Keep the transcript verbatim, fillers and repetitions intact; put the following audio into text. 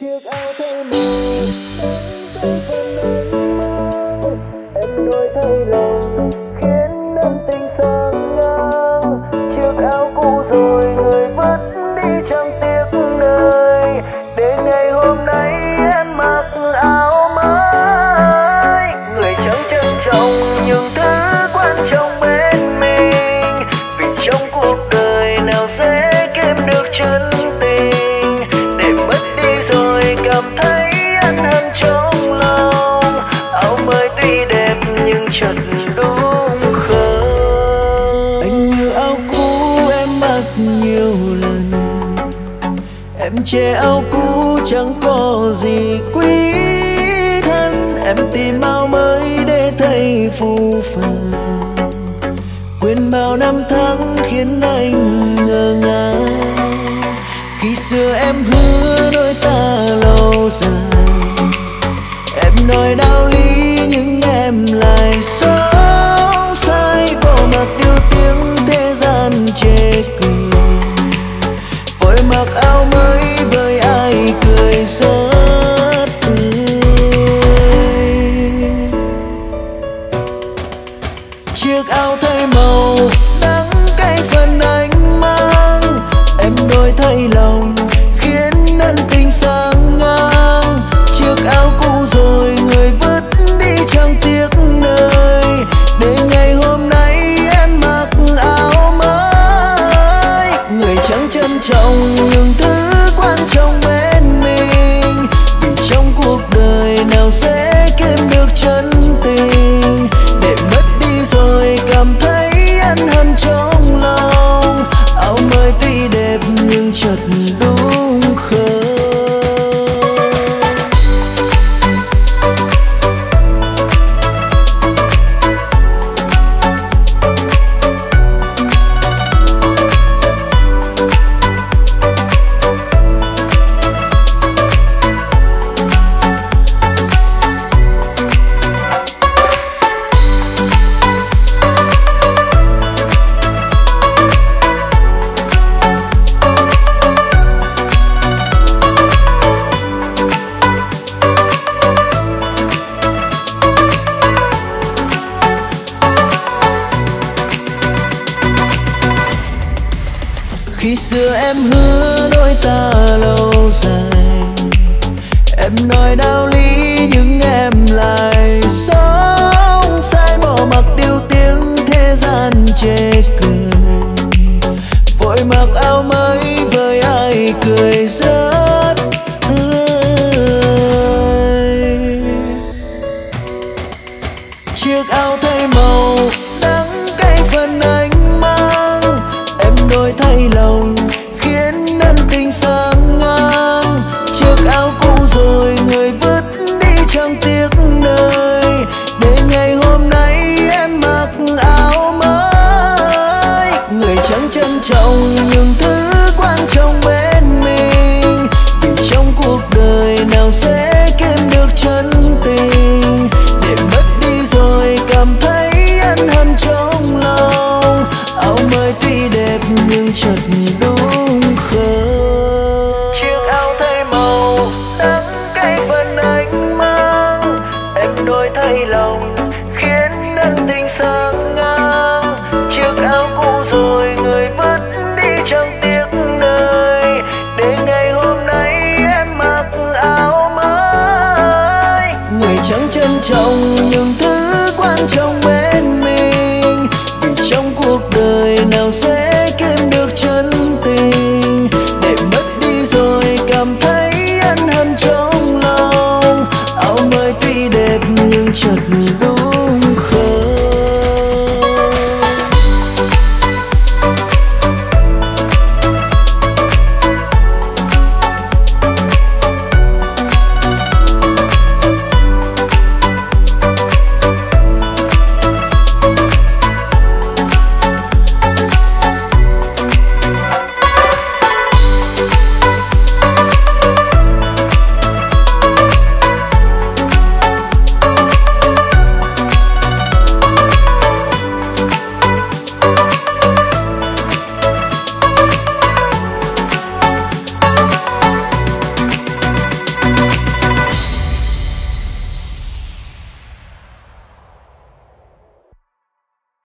chiếc áo thay màu em vẫn mênh mang, em nuối thay lòng khiến âm tình sang ngang. Chiếc áo cũ rồi người vứt đi chẳng tiếc đời, để ngày hôm nay em mặc áo mới. Người chẳng trân trọng những thứ quan trọng bên mình, vì trong cuộc đời nào dễ kiếm được chân tình, để mất đi rồi cảm thấy ăn hận trong lòng. Áo mới tuy đẹp nhưng chật đúng không? Anh như áo cũ em mặc nhiều lần, em che áo cũ chẳng có gì quý thân, em tìm áo mới để thay phù phàng. Quên bao năm tháng khiến anh ngơ ngác, khi xưa em hứa đôi ta lâu dài, em nói đạo lý nhưng em lại sống sai, bỏ mặc điều tiếng thế gian chê cười, vội mặc áo mới với ai cười rơi. Chiếc áo thay màu đắng cay phần anh mang, em đổi thay lòng khiến ân tình sang ngang. Chiếc áo cũ rồi người vứt đi chẳng tiếc đời, để ngày hôm nay em mặc áo mới. Người chẳng trân trọng những thứ quan trọng bên mình, vì trong cuộc đời nào dễ kiếm được chân tình, để mất rồi cảm thấy ăn hận trong lòng. Áo mới tuy đẹp nhưng chật đúng không? Khi xưa em hứa đôi ta lâu dài, em nói đạo lý nhưng em lại sống sai, bỏ mặc điều tiếng thế gian chê cười, vội mặc áo mới với ai cười rất tươi. Chiếc áo thay màu đắng cay phần anh, đổi thay lòng khiến ân tình sang ngang. Chiếc áo cũ rồi người vứt đi chẳng tiếc đời, để ngày hôm nay em mặc áo mới. Người chẳng trân trọng những thứ quan trọng bên mình, vì trong cuộc đời nào dễ kiếm được chân tình, để mất đi rồi cảm thấy ân hận trong lòng. Áo mới tuy đẹp nhưng chật đúng không? Chiếc áo thay màu đắng cay phần anh mang, em đổi thay lòng khiến ân tình sang ngang. Chiếc áo cũ rồi người vứt đi chẳng tiếc đời, để ngày hôm nay em mặc áo mới. Người chẳng trân trọng những thứ quan trọng bên mình, vì trong cuộc đời nào sẽ kiếm được chân tình, để mất đi rồi cảm thấy